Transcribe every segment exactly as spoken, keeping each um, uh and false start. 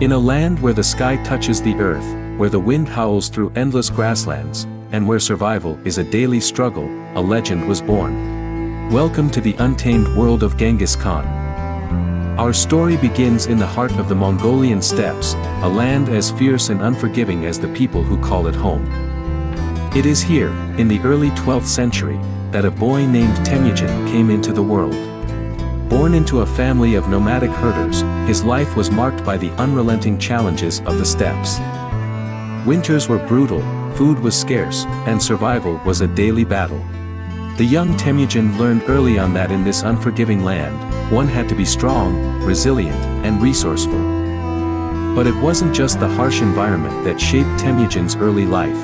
In a land where the sky touches the earth, where the wind howls through endless grasslands, and where survival is a daily struggle, a legend was born. Welcome to the untamed world of Genghis Khan. Our story begins in the heart of the Mongolian steppes, a land as fierce and unforgiving as the people who call it home. It is here, in the early twelfth century, that a boy named Temujin came into the world. Born into a family of nomadic herders, his life was marked by the unrelenting challenges of the steppes. Winters were brutal, food was scarce, and survival was a daily battle. The young Temujin learned early on that in this unforgiving land, one had to be strong, resilient, and resourceful. But it wasn't just the harsh environment that shaped Temujin's early life.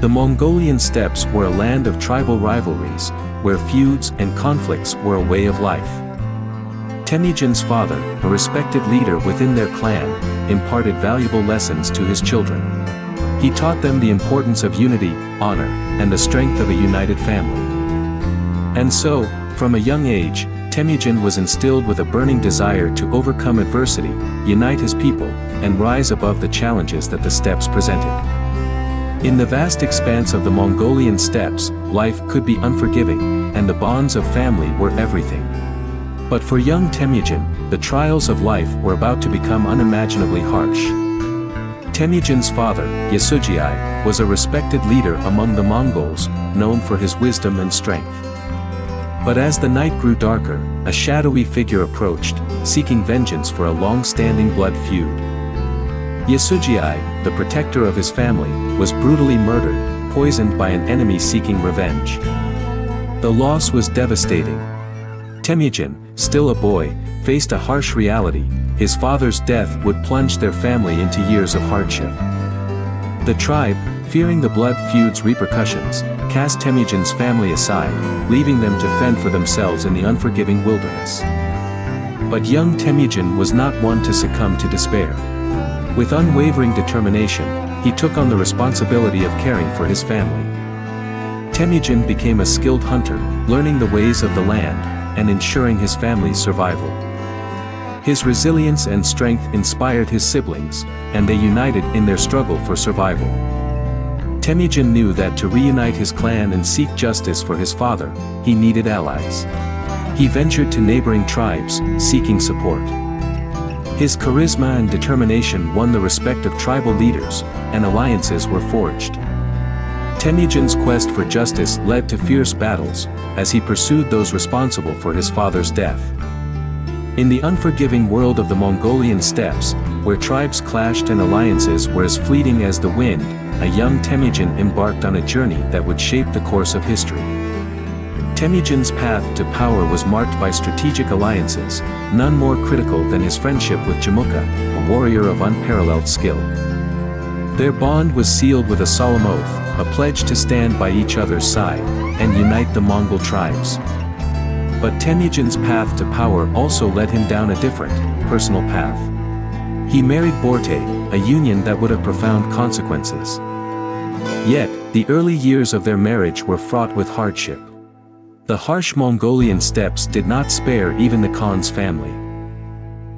The Mongolian steppes were a land of tribal rivalries, where feuds and conflicts were a way of life. Temujin's father, a respected leader within their clan, imparted valuable lessons to his children. He taught them the importance of unity, honor, and the strength of a united family. And so, from a young age, Temujin was instilled with a burning desire to overcome adversity, unite his people, and rise above the challenges that the steppes presented. In the vast expanse of the Mongolian steppes, life could be unforgiving, and the bonds of family were everything. But for young Temujin, the trials of life were about to become unimaginably harsh. Temujin's father, Yesugei, was a respected leader among the Mongols, known for his wisdom and strength. But as the night grew darker, a shadowy figure approached, seeking vengeance for a long-standing blood feud. Yesugei, the protector of his family, was brutally murdered, poisoned by an enemy seeking revenge. The loss was devastating. Temujin, still a boy, faced a harsh reality. His father's death would plunge their family into years of hardship. The tribe, fearing the blood feud's repercussions, cast Temujin's family aside, leaving them to fend for themselves in the unforgiving wilderness. But young Temujin was not one to succumb to despair. With unwavering determination, he took on the responsibility of caring for his family. Temujin became a skilled hunter, learning the ways of the land, and ensuring his family's survival. His resilience and strength inspired his siblings, and they united in their struggle for survival. Temujin knew that to reunite his clan and seek justice for his father, he needed allies. He ventured to neighboring tribes, seeking support. His charisma and determination won the respect of tribal leaders, and alliances were forged. Temujin's quest for justice led to fierce battles, as he pursued those responsible for his father's death. In the unforgiving world of the Mongolian steppes, where tribes clashed and alliances were as fleeting as the wind, a young Temujin embarked on a journey that would shape the course of history. Temujin's path to power was marked by strategic alliances, none more critical than his friendship with Jamukha, a warrior of unparalleled skill. Their bond was sealed with a solemn oath, a pledge to stand by each other's side, and unite the Mongol tribes. But Temujin's path to power also led him down a different, personal path. He married Borte, a union that would have profound consequences. Yet, the early years of their marriage were fraught with hardship. The harsh Mongolian steppes did not spare even the Khan's family.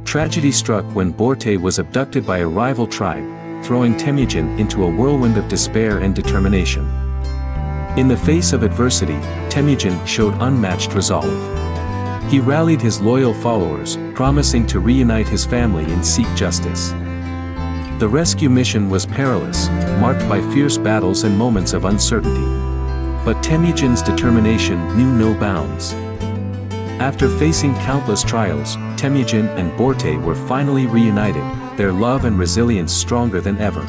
Tragedy struck when Borte was abducted by a rival tribe, throwing Temujin into a whirlwind of despair and determination. In the face of adversity, Temujin showed unmatched resolve. He rallied his loyal followers, promising to reunite his family and seek justice. The rescue mission was perilous, marked by fierce battles and moments of uncertainty. But Temujin's determination knew no bounds. After facing countless trials, Temujin and Borte were finally reunited, their love and resilience stronger than ever.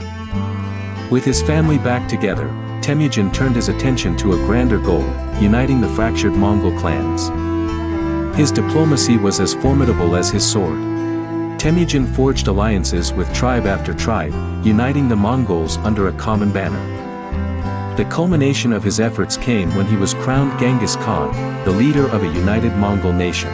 With his family back together, Temujin turned his attention to a grander goal, uniting the fractured Mongol clans. His diplomacy was as formidable as his sword. Temujin forged alliances with tribe after tribe, uniting the Mongols under a common banner. The culmination of his efforts came when he was crowned Genghis Khan, the leader of a united Mongol nation.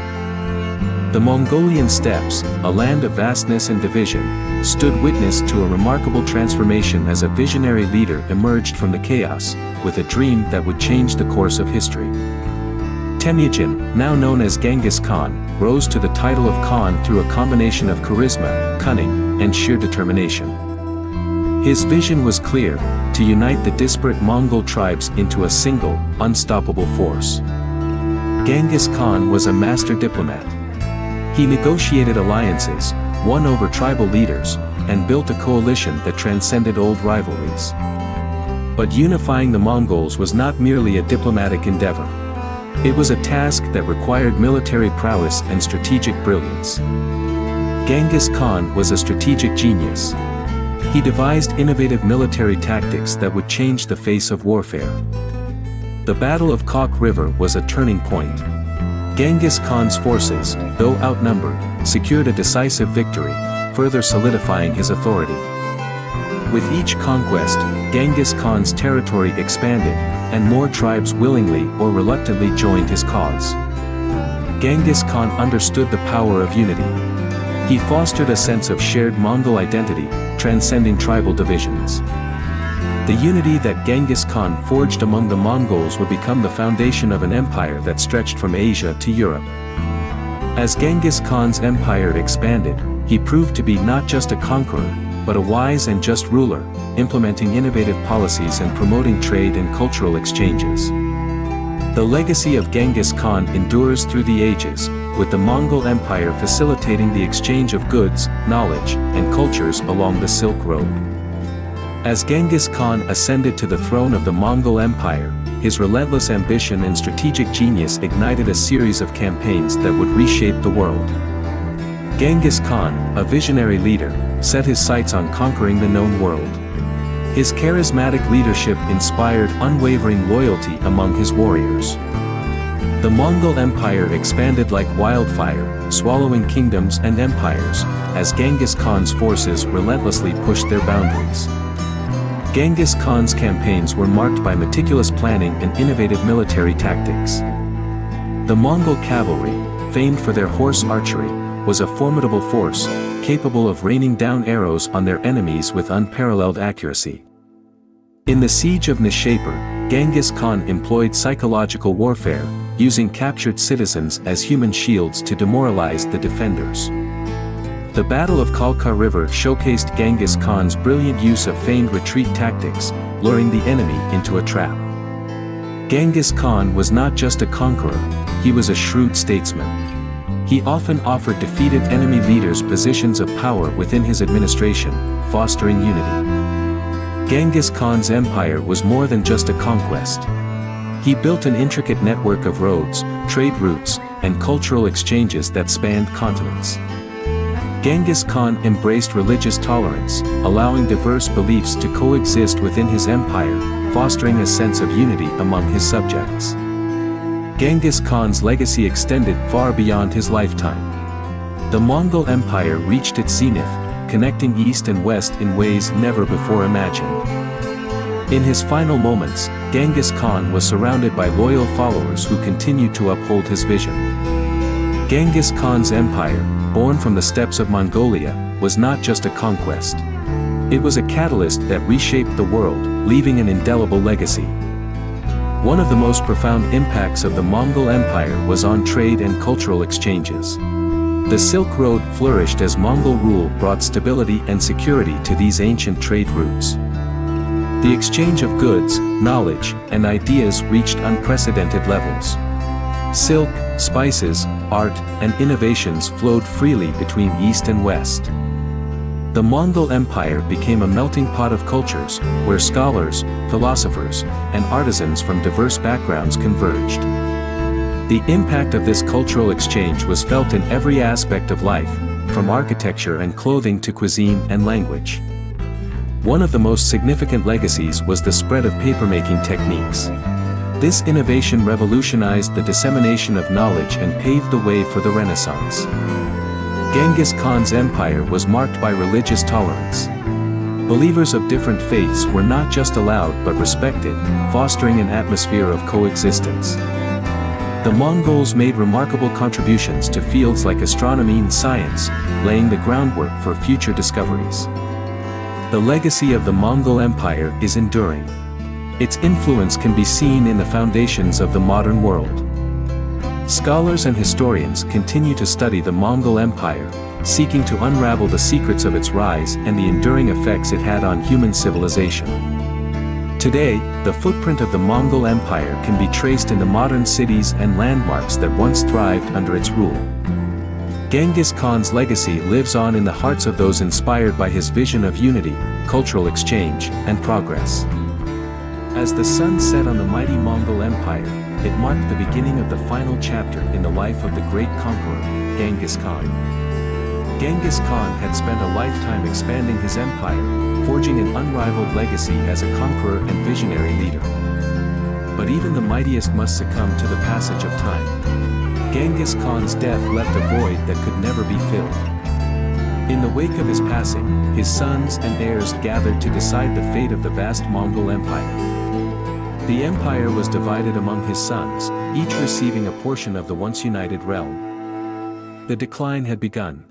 The Mongolian steppes, a land of vastness and division, stood witness to a remarkable transformation as a visionary leader emerged from the chaos, with a dream that would change the course of history. Temujin, now known as Genghis Khan, rose to the title of Khan through a combination of charisma, cunning, and sheer determination. His vision was clear: to unite the disparate Mongol tribes into a single, unstoppable force. Genghis Khan was a master diplomat. He negotiated alliances, won over tribal leaders, and built a coalition that transcended old rivalries. But unifying the Mongols was not merely a diplomatic endeavor. It was a task that required military prowess and strategic brilliance. Genghis Khan was a strategic genius. He devised innovative military tactics that would change the face of warfare. The Battle of Kok River was a turning point. Genghis Khan's forces, though outnumbered, secured a decisive victory, further solidifying his authority. With each conquest, Genghis Khan's territory expanded, and more tribes willingly or reluctantly joined his cause. Genghis Khan understood the power of unity. He fostered a sense of shared Mongol identity, transcending tribal divisions. The unity that Genghis Khan forged among the Mongols would become the foundation of an empire that stretched from Asia to Europe. As Genghis Khan's empire expanded, he proved to be not just a conqueror, but a wise and just ruler, implementing innovative policies and promoting trade and cultural exchanges. The legacy of Genghis Khan endures through the ages, with the Mongol Empire facilitating the exchange of goods, knowledge, and cultures along the Silk Road. As Genghis Khan ascended to the throne of the Mongol Empire, his relentless ambition and strategic genius ignited a series of campaigns that would reshape the world. Genghis Khan, a visionary leader, set his sights on conquering the known world. His charismatic leadership inspired unwavering loyalty among his warriors. The Mongol Empire expanded like wildfire, swallowing kingdoms and empires, as Genghis Khan's forces relentlessly pushed their boundaries. Genghis Khan's campaigns were marked by meticulous planning and innovative military tactics. The Mongol cavalry, famed for their horse archery, was a formidable force, capable of raining down arrows on their enemies with unparalleled accuracy. In the siege of Nishapur, Genghis Khan employed psychological warfare, using captured citizens as human shields to demoralize the defenders. The Battle of Kalka River showcased Genghis Khan's brilliant use of feigned retreat tactics, luring the enemy into a trap. Genghis Khan was not just a conqueror, he was a shrewd statesman. He often offered defeated enemy leaders positions of power within his administration, fostering unity. Genghis Khan's empire was more than just a conquest. He built an intricate network of roads, trade routes, and cultural exchanges that spanned continents. Genghis Khan embraced religious tolerance, allowing diverse beliefs to coexist within his empire, fostering a sense of unity among his subjects. Genghis Khan's legacy extended far beyond his lifetime. The Mongol Empire reached its zenith, connecting east and west in ways never before imagined. In his final moments, Genghis Khan was surrounded by loyal followers who continued to uphold his vision. Genghis Khan's empire, born from the steppes of Mongolia, was not just a conquest. It was a catalyst that reshaped the world, leaving an indelible legacy. One of the most profound impacts of the Mongol Empire was on trade and cultural exchanges. The Silk Road flourished as Mongol rule brought stability and security to these ancient trade routes. The exchange of goods, knowledge, and ideas reached unprecedented levels. Silk, spices, art, and innovations flowed freely between East and West. The Mongol Empire became a melting pot of cultures, where scholars, philosophers, and artisans from diverse backgrounds converged. The impact of this cultural exchange was felt in every aspect of life, from architecture and clothing to cuisine and language. One of the most significant legacies was the spread of papermaking techniques. This innovation revolutionized the dissemination of knowledge and paved the way for the Renaissance. Genghis Khan's empire was marked by religious tolerance. Believers of different faiths were not just allowed but respected, fostering an atmosphere of coexistence. The Mongols made remarkable contributions to fields like astronomy and science, laying the groundwork for future discoveries. The legacy of the Mongol Empire is enduring. Its influence can be seen in the foundations of the modern world. Scholars and historians continue to study the Mongol Empire, seeking to unravel the secrets of its rise and the enduring effects it had on human civilization. Today, the footprint of the Mongol Empire can be traced in the modern cities and landmarks that once thrived under its rule. Genghis Khan's legacy lives on in the hearts of those inspired by his vision of unity, cultural exchange, and progress. As the sun set on the mighty Mongol Empire, it marked the beginning of the final chapter in the life of the great conqueror, Genghis Khan. Genghis Khan had spent a lifetime expanding his empire, forging an unrivaled legacy as a conqueror and visionary leader. But even the mightiest must succumb to the passage of time. Genghis Khan's death left a void that could never be filled. In the wake of his passing, his sons and heirs gathered to decide the fate of the vast Mongol Empire. The empire was divided among his sons, each receiving a portion of the once united realm. The decline had begun.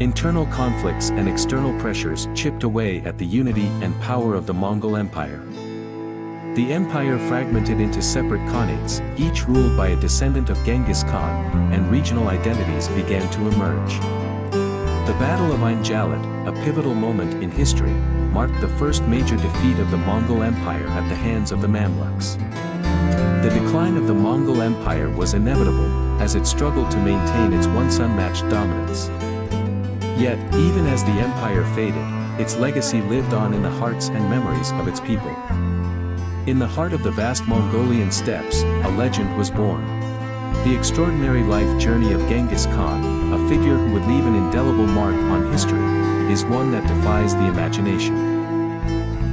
Internal conflicts and external pressures chipped away at the unity and power of the Mongol Empire. The empire fragmented into separate khanates, each ruled by a descendant of Genghis Khan, and regional identities began to emerge. The Battle of Ain Jalut, a pivotal moment in history, marked the first major defeat of the Mongol Empire at the hands of the Mamluks. The decline of the Mongol Empire was inevitable, as it struggled to maintain its once unmatched dominance. Yet, even as the empire faded, its legacy lived on in the hearts and memories of its people. In the heart of the vast Mongolian steppes, a legend was born. The extraordinary life journey of Genghis Khan, a figure who would leave an indelible mark on history, is one that defies the imagination.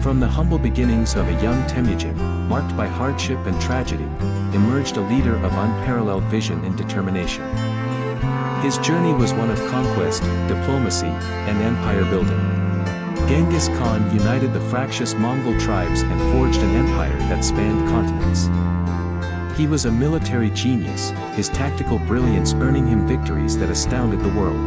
From the humble beginnings of a young Temujin, marked by hardship and tragedy, emerged a leader of unparalleled vision and determination. His journey was one of conquest, diplomacy, and empire building. Genghis Khan united the fractious Mongol tribes and forged an empire that spanned continents. He was a military genius, his tactical brilliance earning him victories that astounded the world.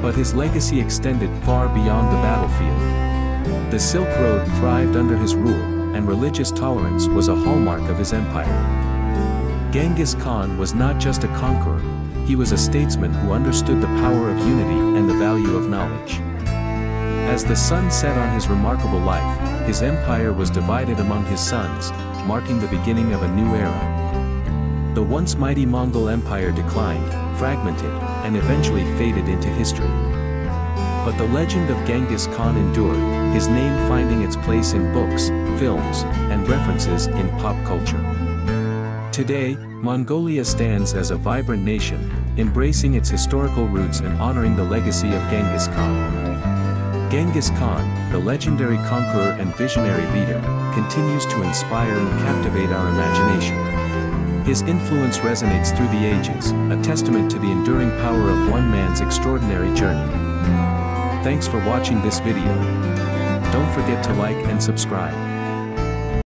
But his legacy extended far beyond the battlefield. The Silk Road thrived under his rule, and religious tolerance was a hallmark of his empire. Genghis Khan was not just a conqueror, he was a statesman who understood the power of unity and the value of knowledge. As the sun set on his remarkable life, his empire was divided among his sons, marking the beginning of a new era. The once mighty Mongol Empire declined, fragmented, and eventually faded into history. But the legend of Genghis Khan endured, his name finding its place in books, films, and references in pop culture. Today, Mongolia stands as a vibrant nation, embracing its historical roots and honoring the legacy of Genghis Khan. Genghis Khan, the legendary conqueror and visionary leader, continues to inspire and captivate our imagination. His influence resonates through the ages, a testament to the enduring power of one man's extraordinary journey. Thanks for watching this video. Don't forget to like and subscribe.